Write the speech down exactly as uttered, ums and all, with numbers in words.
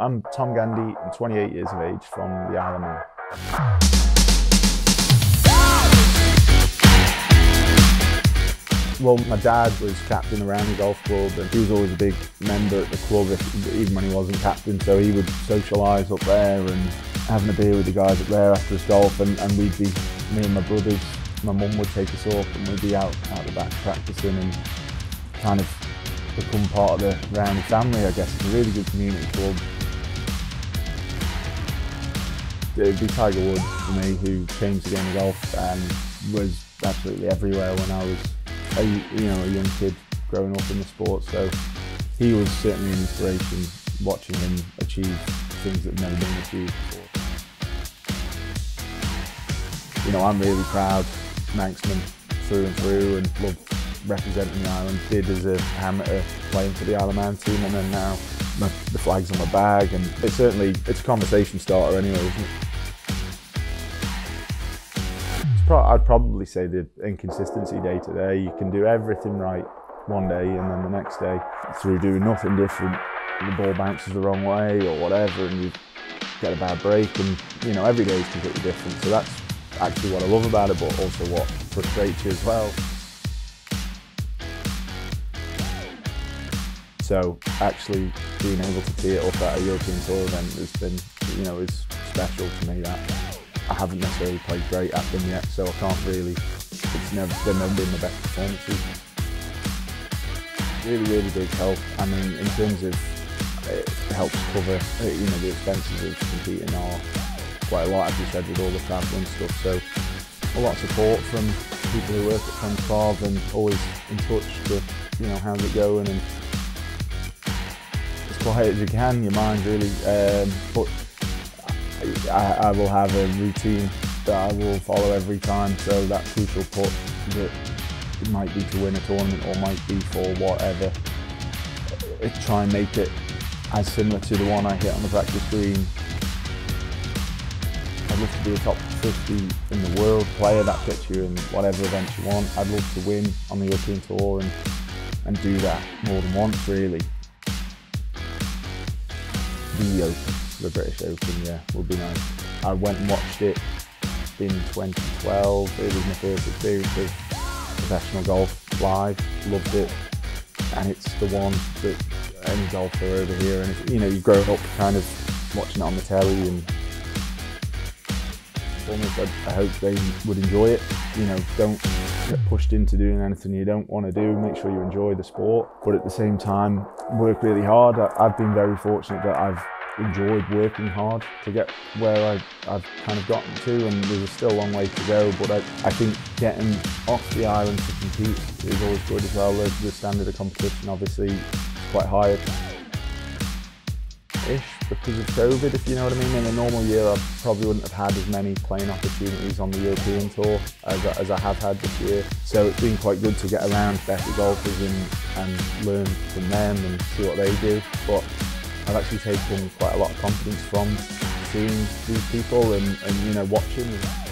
I'm Tom Gandy, I'm twenty-eight years of age from the Isle of Man. Well, my dad was captain of the Roundy Golf Club and he was always a big member at the club, if, even when he wasn't captain, so he would socialise up there and having a beer with the guys up there after his golf, and, and we'd be, me and my brothers, my mum would take us off and we'd be out, out the back practising and kind of become part of the Roundy family, I guess. It's a really good community club. It'd be Tiger Woods for me, who changed the game of golf and was absolutely everywhere when I was a, you know, a young kid growing up in the sport. So he was certainly an inspiration, watching him achieve things that never been achieved before. You know, I'm really proud Manxman through and through, and love representing the island. Did as an amateur playing for the Isle of Man team, and then now my, the flag's on my bag, and it's certainly it's a conversation starter anyway, isn't it? I'd probably say the inconsistency day to day. You can do everything right one day and then the next day, through doing nothing different, the ball bounces the wrong way or whatever and you get a bad break, and you know, every day is completely different. So that's actually what I love about it, but also what frustrates you as well. So actually being able to tee it up at a European Tour event has been, you know, is special to me. That I haven't necessarily played great at them yet, so I can't really, it's never, they've never been the best performances. Really, really big help. I mean, in terms of, it helps cover, you know, the expenses of competing are quite a lot, as you said, with all the travel and stuff, so a lot of support from people who work at Friends Prov, and always in touch with, you know, how's it going, and as quiet as you can, your mind really, um, but I, I will have a routine that I will follow every time, so that crucial putt that it might be to win a tournament or might be for whatever, I try and make it as similar to the one I hit on the practice green. I'd love to be a top fifty in the world player. That gets you in whatever event you want. I'd love to win on the European Tour and, and do that more than once, really. The Open. The British Open, yeah, would be nice. I went and watched it in twenty twelve. It was my first experience of professional golf live. Loved it, and it's the one that any golfer over here, and you know, you grow up kind of watching it on the telly, and almost I, I hope they would enjoy it. You know, don't get pushed into doing anything you don't want to do. Make sure you enjoy the sport, but at the same time, work really hard. I, I've been very fortunate that I've enjoyed working hard to get where I, I've kind of gotten to, and there's still a long way to go, but I, I think getting off the island to compete is always good as well. The, the standard of competition obviously is quite high-ish because of COVID, if you know what I mean. In a normal year I probably wouldn't have had as many playing opportunities on the European Tour as I, as I have had this year, so it's been quite good to get around better golfers and, and learn from them and see what they do. But I've actually taken quite a lot of confidence from seeing these people and, and you know, watching.